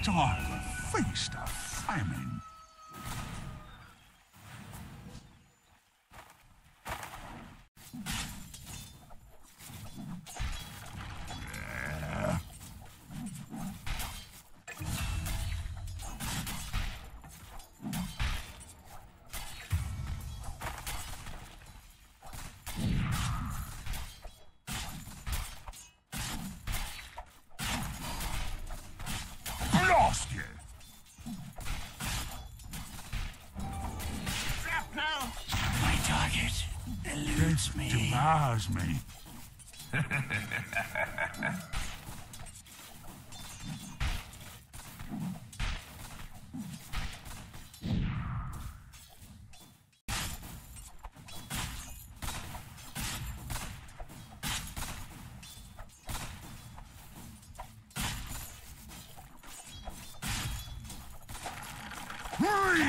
It's all the feast of famine. Me.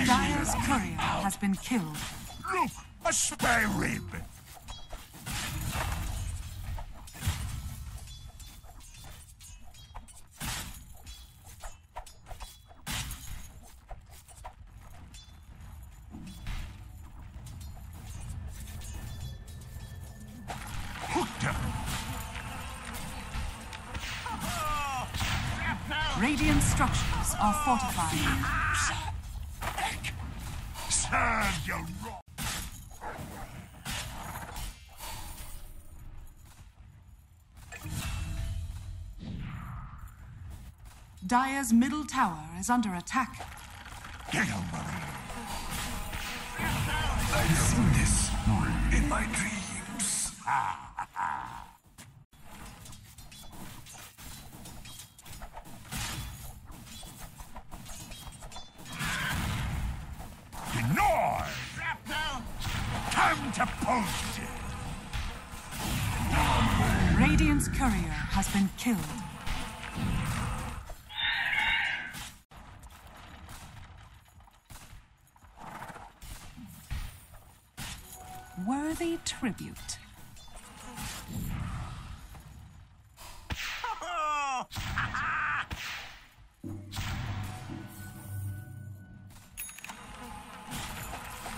Dire's courier has been killed. Look, a spare rib. Radiant structures are fortified. Serve your wrong. Dire's middle tower is under attack. Get over it. I have seen this in my dreams. Radiant's courier has been killed. Worthy tribute.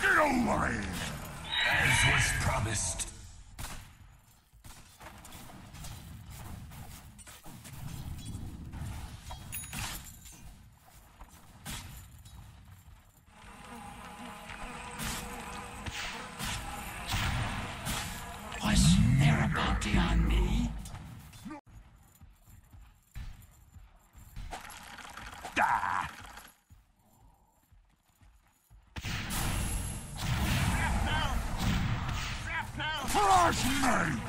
Get over here! As was promised. Was there a bounty on me? No. Flash me!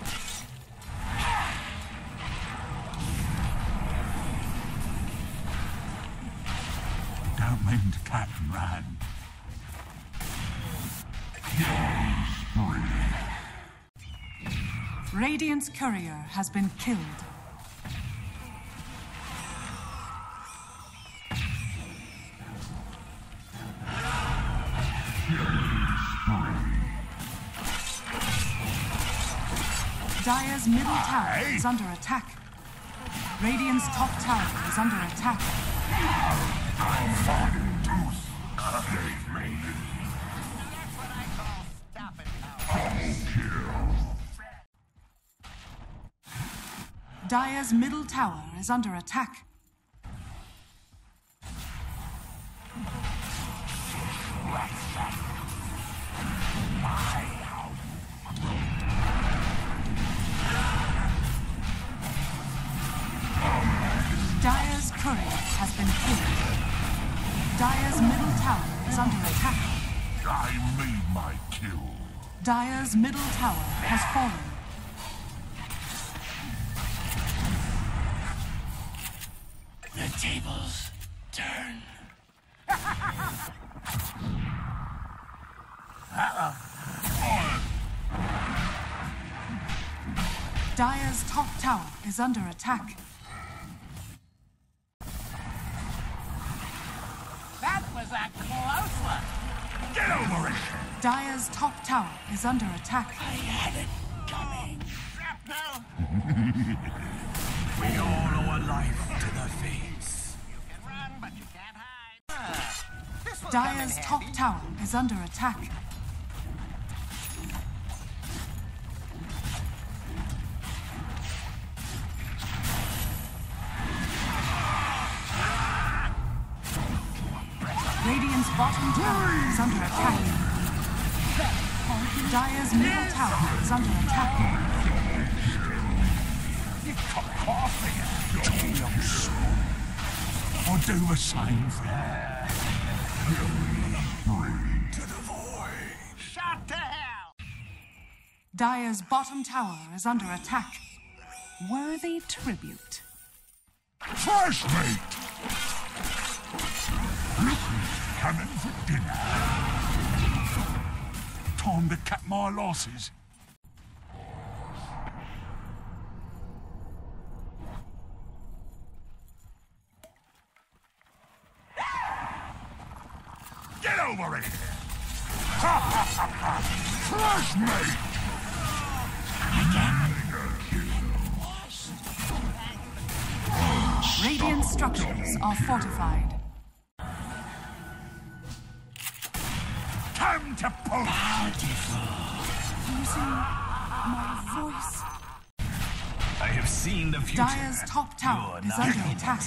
Don't mean to cut and run. Radiant's courier has been killed. Dire's middle tower is under attack. Radiant's top tower is under attack. Dire's middle tower is under attack. Dire's courier has been killed. Dire's middle tower is under attack. I made my kill. Dire's middle tower has fallen. Tables turn. Dire's top tower is under attack. That was a close one. Get over it. Dire's top tower is under attack. I had it coming. Shrapnel. We all owe a life to the face. Dire's top tower is under attack. Radiant's bottom tower is under attack. Dire's middle tower is under attack. Or do a sign there. Bring to the void. Shut the hell! Dire's bottom tower is under attack. Worthy tribute. First mate! Looking cannon for dinner. Time to cut my losses. Get over it! Ha ha ha ha! Flash me! Radiant structures are fortified. Time to pull! Using my voice. I have seen the future. Dire's top tower is under attack.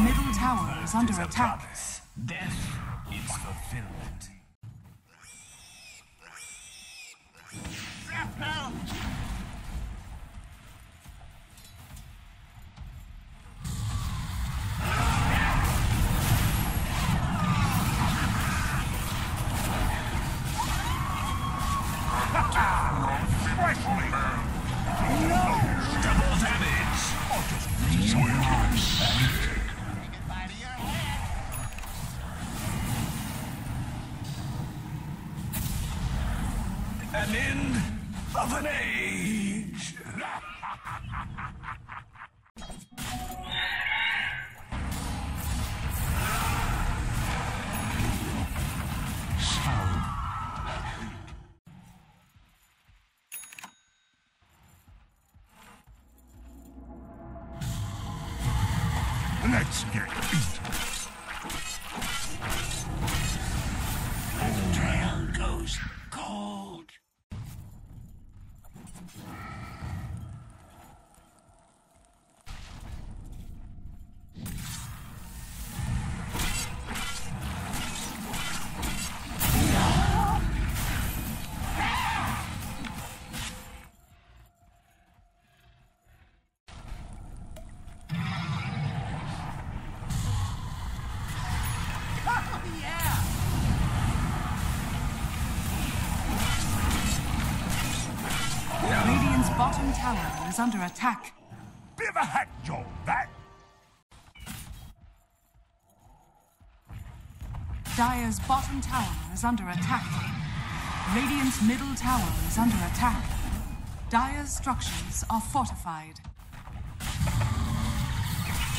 Middle tower is under attack. Death is fulfillment. Double damage. An end of an age! Let's get beat! Bottom tower is under attack. Bit of a hack job, that! Dire's bottom tower is under attack. Radiant's middle tower is under attack. Dire's structures are fortified.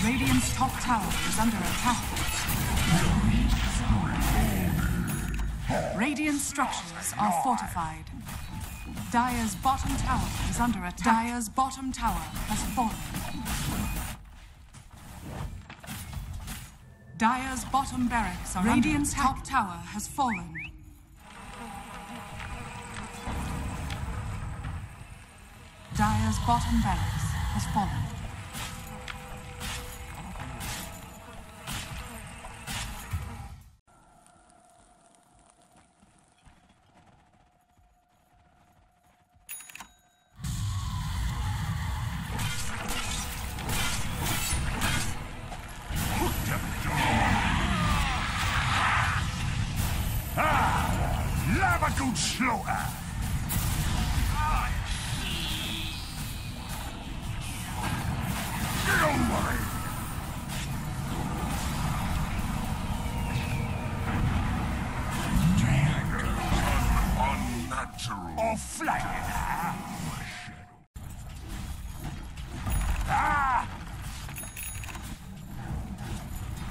Radiant's top tower is under attack. Radiant's structures are fortified. Dire's bottom tower is under attack. Dire's bottom tower has fallen. Dire's bottom barracks are Radiant's under attack. Top tower has fallen. Dire's bottom barracks has fallen. Good slaughter! Get over it! Unnatural! Or flying!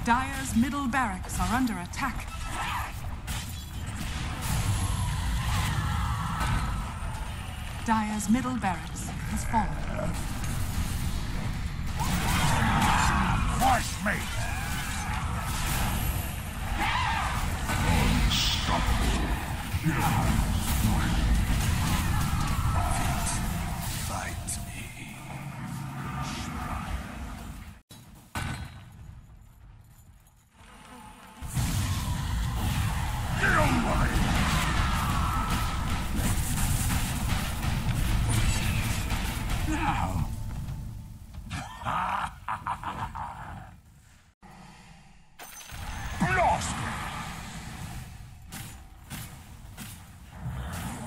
Dire's middle barracks are under attack. Dire's middle barracks has fallen. Crush me! Unstoppable. Fight me.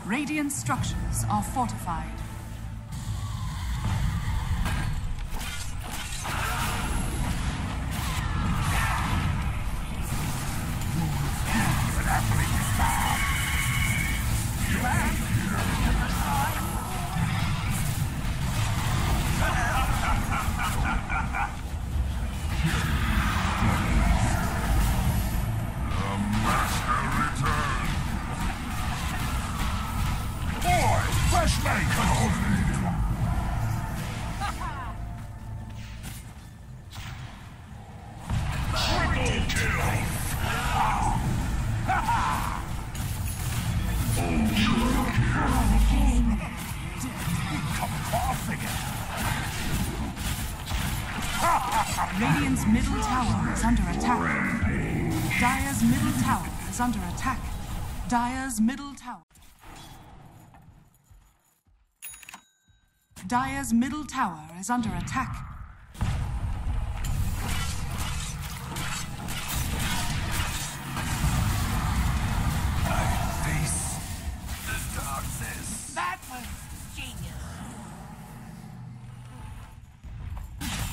Radiant structures are fortified. Radiant's middle tower is under attack. Dire's middle tower is under attack. Dire's middle tower. Dire's middle tower is under attack. I face the darkness. That was genius.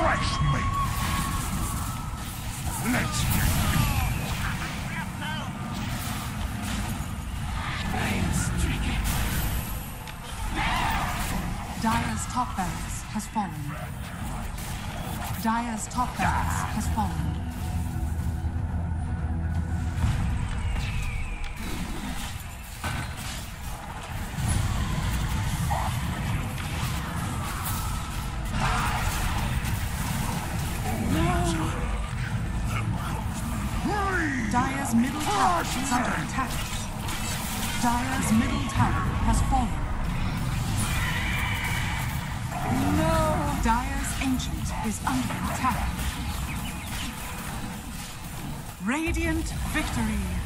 Fresh me! Let's get it! Dire's top barracks has fallen. Dire's top barracks has fallen. Dire's middle tower is under attack. Dire's middle tower has fallen. No! Dire's ancient is under attack. Radiant victory!